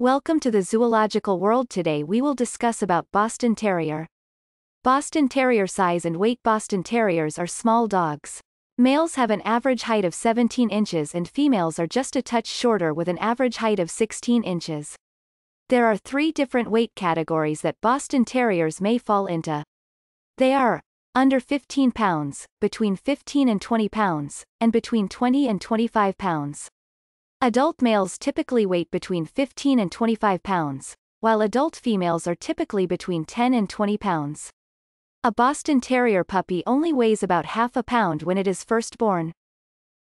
Welcome to the zoological world. Today we will discuss about Boston Terrier. Boston Terrier size and weight. Boston Terriers are small dogs. Males have an average height of 17 inches and females are just a touch shorter with an average height of 16 inches. There are three different weight categories that Boston Terriers may fall into. They are under 15 pounds, between 15 and 20 pounds, and between 20 and 25 pounds. Adult males typically weigh between 15 and 25 pounds, while adult females are typically between 10 and 20 pounds. A Boston Terrier puppy only weighs about half a pound when it is first born.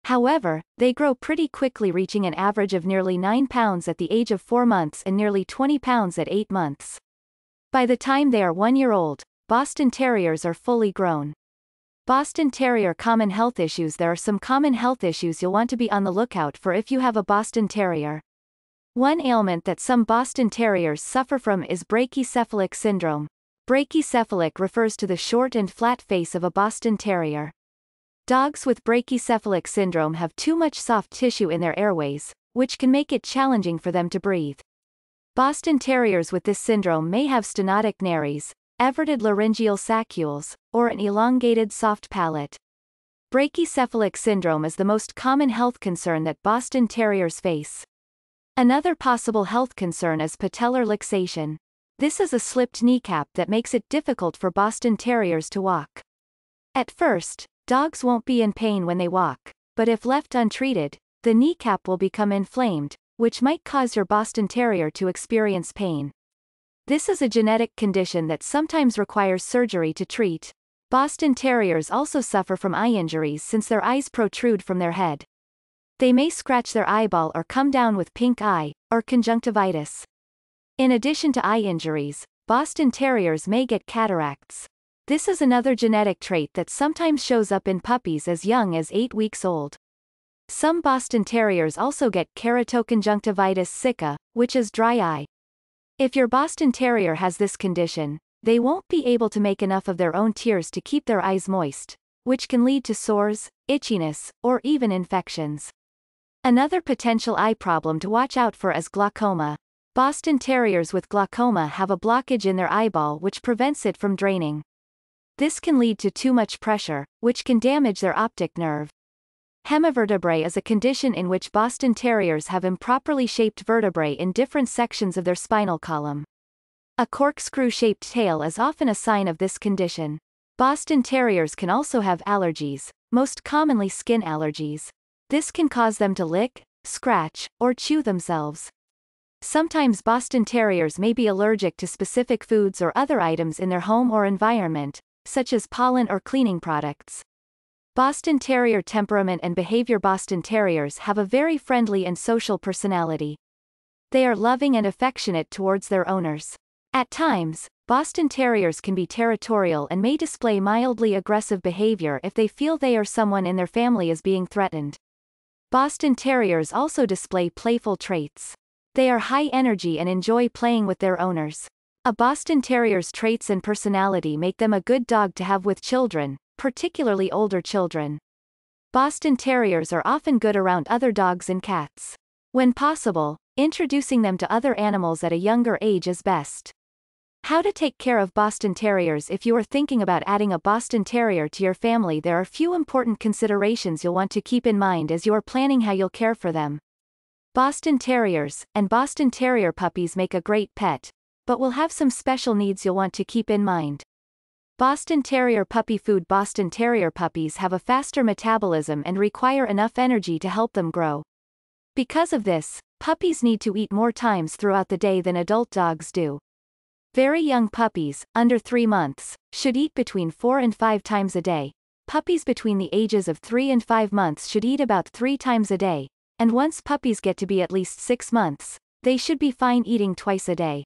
However, they grow pretty quickly, reaching an average of nearly 9 pounds at the age of 4 months and nearly 20 pounds at 8 months. By the time they are 1 year old, Boston Terriers are fully grown. Boston Terrier common health issues. There are some common health issues you'll want to be on the lookout for if you have a Boston Terrier. One ailment that some Boston Terriers suffer from is brachycephalic syndrome. Brachycephalic refers to the short and flat face of a Boston Terrier. Dogs with brachycephalic syndrome have too much soft tissue in their airways, which can make it challenging for them to breathe. Boston Terriers with this syndrome may have stenotic nares, everted laryngeal saccules, or an elongated soft palate. Brachycephalic syndrome is the most common health concern that Boston Terriers face. Another possible health concern is patellar luxation. This is a slipped kneecap that makes it difficult for Boston Terriers to walk. At first, dogs won't be in pain when they walk, but if left untreated, the kneecap will become inflamed, which might cause your Boston Terrier to experience pain. This is a genetic condition that sometimes requires surgery to treat. Boston Terriers also suffer from eye injuries since their eyes protrude from their head. They may scratch their eyeball or come down with pink eye, or conjunctivitis. In addition to eye injuries, Boston Terriers may get cataracts. This is another genetic trait that sometimes shows up in puppies as young as 8 weeks old. Some Boston Terriers also get keratoconjunctivitis sicca, which is dry eye. If your Boston Terrier has this condition, they won't be able to make enough of their own tears to keep their eyes moist, which can lead to sores, itchiness, or even infections. Another potential eye problem to watch out for is glaucoma. Boston Terriers with glaucoma have a blockage in their eyeball which prevents it from draining. This can lead to too much pressure, which can damage their optic nerve. Hemivertebrae is a condition in which Boston Terriers have improperly shaped vertebrae in different sections of their spinal column. A corkscrew-shaped tail is often a sign of this condition. Boston Terriers can also have allergies, most commonly skin allergies. This can cause them to lick, scratch, or chew themselves. Sometimes Boston Terriers may be allergic to specific foods or other items in their home or environment, such as pollen or cleaning products. Boston Terrier temperament and behavior. Boston Terriers have a very friendly and social personality. They are loving and affectionate towards their owners. At times, Boston Terriers can be territorial and may display mildly aggressive behavior if they feel they or someone in their family is being threatened. Boston Terriers also display playful traits. They are high energy and enjoy playing with their owners. A Boston Terrier's traits and personality make them a good dog to have with children, particularly older children. Boston Terriers are often good around other dogs and cats. When possible, introducing them to other animals at a younger age is best. How to take care of Boston Terriers. If you are thinking about adding a Boston Terrier to your family, there are few important considerations you'll want to keep in mind as you are planning how you'll care for them. Boston Terriers and Boston Terrier puppies make a great pet, but will have some special needs you'll want to keep in mind. Boston Terrier puppy food. Boston Terrier puppies have a faster metabolism and require enough energy to help them grow. Because of this, puppies need to eat more times throughout the day than adult dogs do. Very young puppies, under 3 months, should eat between 4 and 5 times a day. Puppies between the ages of 3 and 5 months should eat about 3 times a day, and once puppies get to be at least 6 months, they should be fine eating twice a day.